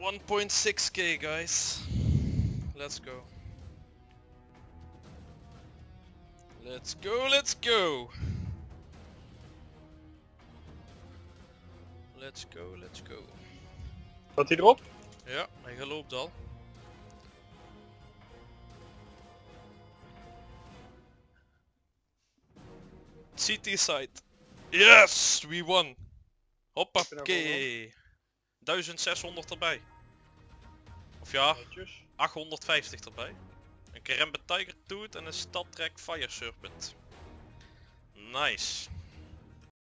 1.6k guys. Let's go. Let's go, let's go. Let's go, let's go. Staat hij erop? Ja, hij loopt al. CT-side. Yes, we won. Hoppakee. 1600 erbij. Of ja, 850 erbij. Een Crimson Tiger Tooth en een Stadtrek Fire Serpent. Nice.